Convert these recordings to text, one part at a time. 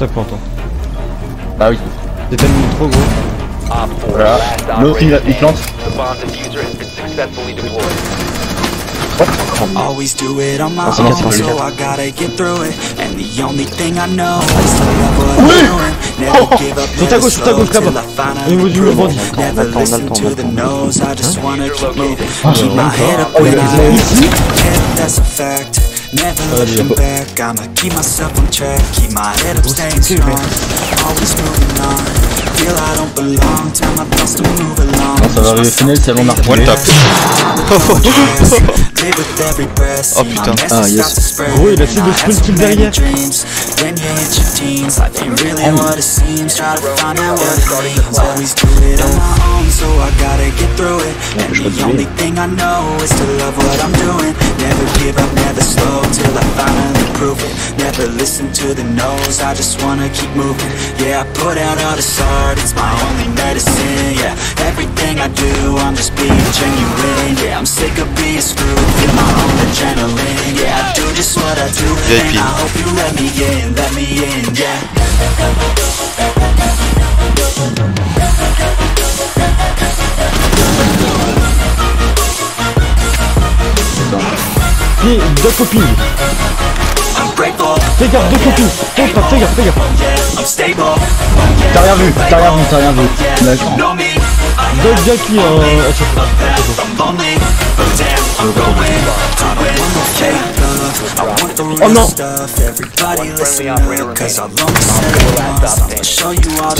C'est important. Ah oui. J'ai tellement de trop gros. Voilà. L'autre il plante. Always do it on my own, so I gotta get through it. And the only thing I know is to love what I'm doing. Never give up, never slow till I finally prove it. Never listen to the no's, I just wanna keep moving. Keep my head up when I lose. Yeah, that's a fact. Never looking back, I'ma keep myself on track. Keep my head up, staying strong. Always moving on. Feel I don't belong, tell my thoughts to move along. Ça va arriver final, c'est bon, on a retrouvé. Oh putain, ah yes. Gros, il a essayé de sprint tout derrière. Never listen to the no's, I just wanna keep moving. Yeah, I put out all this art, it's my only medicine. Yeah, everything I do, I'm just being genuine. Yeah, I'm sick of being screwed, feel my own adrenaline. Yeah, I do just what I do, and I hope you let me in, yeah. Pied de copie. Fais gaffe, deux copies. Fais gaffe, fais gaffe. T'as rien vu, t'as rien vu, t'as rien vu. Deux gars qui... Oh non.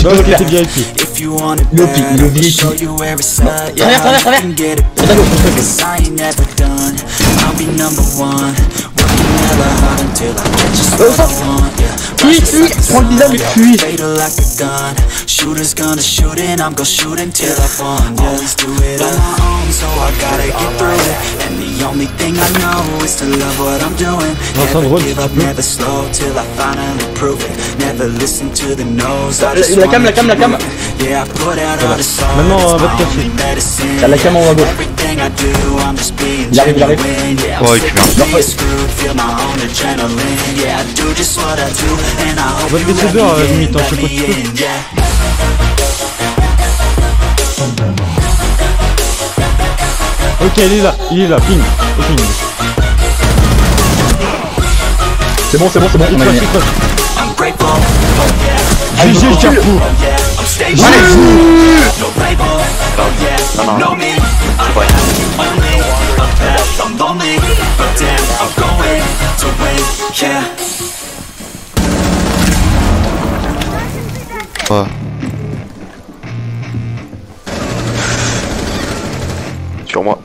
Le gars était bien ici. Lopi, il est oublié ici. Travers, travers, travers. Fuis, fuis, prends le visage mais fuis. La cam, la cam, la cam. Maintenant, va te cacher. La cam en haut à gauche. Il arrive, il arrive. Oh, il va te laisser dehors limite, je sais pas si tu peux. Ok, il est là, ping, ping. C'est bon, on a gagné. GG le carrefour. Allez-vous. Sur moi.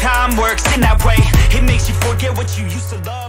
Time works in that way, it makes you forget what you used to love.